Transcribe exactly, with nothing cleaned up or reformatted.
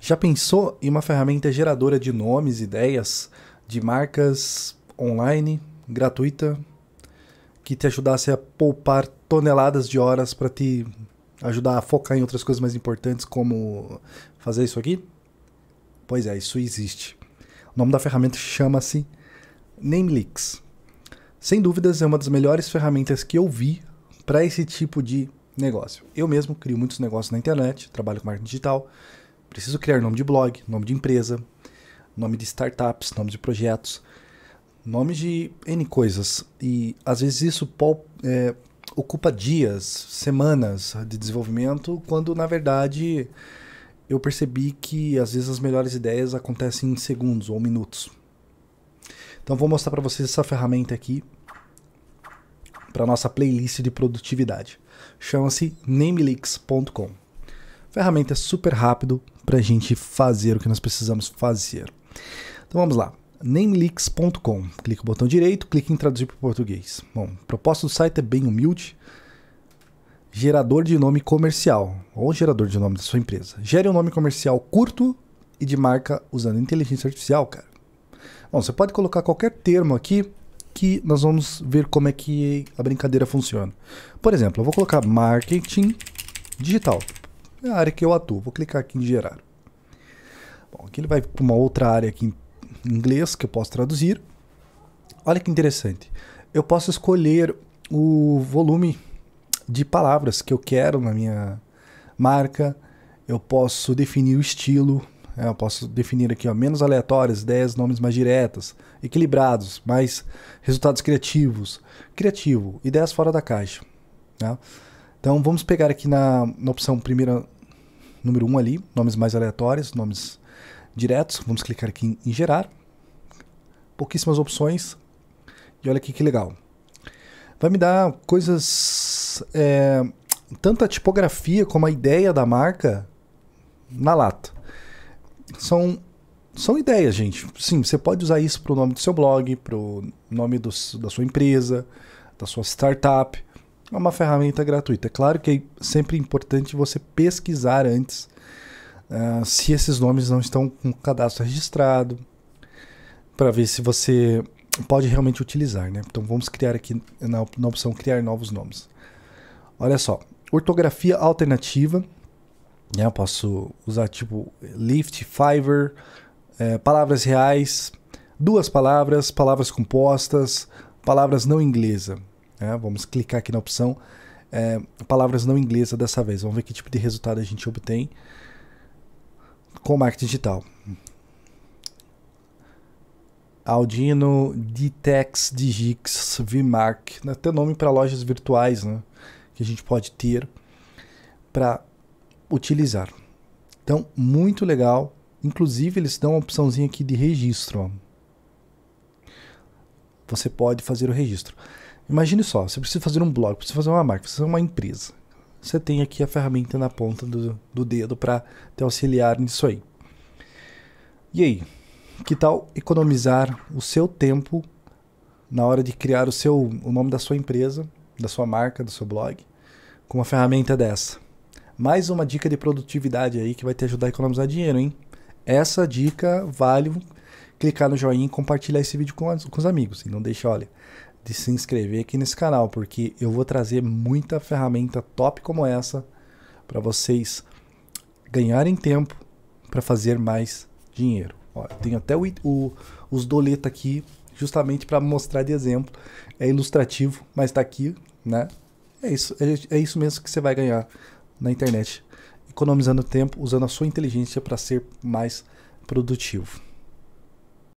Já pensou em uma ferramenta geradora de nomes, ideias, de marcas online, gratuita, que te ajudasse a poupar toneladas de horas para te ajudar a focar em outras coisas mais importantes, como fazer isso aqui? Pois é, isso existe. O nome da ferramenta chama-se Namelix. Sem dúvidas, é uma das melhores ferramentas que eu vi para esse tipo de negócio. Eu mesmo crio muitos negócios na internet, trabalho com marketing digital, preciso criar nome de blog, nome de empresa, nome de startups, nome de projetos, nome de N coisas. E às vezes isso é, ocupa dias, semanas de desenvolvimento, quando na verdade eu percebi que às vezes as melhores ideias acontecem em segundos ou minutos. Então vou mostrar para vocês essa ferramenta aqui para nossa playlist de produtividade. Chama-se Namelix ponto com. Ferramenta super rápido para a gente fazer o que nós precisamos fazer. Então vamos lá. Namelix ponto com. Clica no botão direito, clica em traduzir para o português. Bom, a proposta do site é bem humilde. Gerador de nome comercial, ou gerador de nome da sua empresa. Gere um nome comercial curto e de marca usando inteligência artificial, cara. Bom, você pode colocar qualquer termo aqui que nós vamos ver como é que a brincadeira funciona. Por exemplo, eu vou colocar marketing digital. É a área que eu atuo. Vou clicar aqui em gerar. Bom, aqui ele vai para uma outra área aqui em inglês que eu posso traduzir. Olha que interessante. Eu posso escolher o volume de palavras que eu quero na minha marca. Eu posso definir o estilo. Eu posso definir aqui, ó, menos aleatórias, dez nomes mais diretas, equilibrados, mais resultados criativos. Criativo, ideias fora da caixa. Né? Então vamos pegar aqui na, na opção primeira, número um ali, nomes mais aleatórios, nomes diretos. Vamos clicar aqui em, em gerar. Pouquíssimas opções. E olha aqui que legal. Vai me dar coisas, é, tanto a tipografia como a ideia da marca na lata. São, são ideias, gente. Sim, você pode usar isso para o nome do seu blog, para o nome do, da sua empresa, da sua startup. É uma ferramenta gratuita. É claro que é sempre importante você pesquisar antes uh, se esses nomes não estão com cadastro registrado, para ver se você pode realmente utilizar, né? Então vamos criar aqui na, na opção criar novos nomes. Olha só, ortografia alternativa. Eu posso usar tipo Lyft, Fiverr, é, palavras reais, duas palavras, palavras compostas, palavras não inglesa. É, vamos clicar aqui na opção é, palavras não inglesa dessa vez. Vamos ver que tipo de resultado a gente obtém com o marketing digital. Aldino, Ditex, Digix, Vmark. Até nome para lojas virtuais, né, que a gente pode ter para utilizar. Então, muito legal. Inclusive, eles dão uma opçãozinha aqui de registro. Ó. Você pode fazer o registro. Imagine só, você precisa fazer um blog, precisa fazer uma marca, precisa fazer uma empresa. Você tem aqui a ferramenta na ponta do, do dedo para te auxiliar nisso aí. E aí, que tal economizar o seu tempo na hora de criar o, seu, o nome da sua empresa, da sua marca, do seu blog, com uma ferramenta dessa? Mais uma dica de produtividade aí que vai te ajudar a economizar dinheiro, hein? Essa dica vale clicar no joinha e compartilhar esse vídeo com, as, com os amigos. E não deixa, olha, de se inscrever aqui nesse canal, porque eu vou trazer muita ferramenta top como essa para vocês ganharem tempo para fazer mais dinheiro. Olha, tenho até o, o, os doletos aqui justamente para mostrar de exemplo. É ilustrativo, mas tá aqui, né? É isso, é, é isso mesmo que você vai ganhar na internet, economizando tempo, usando a sua inteligência para ser mais produtivo.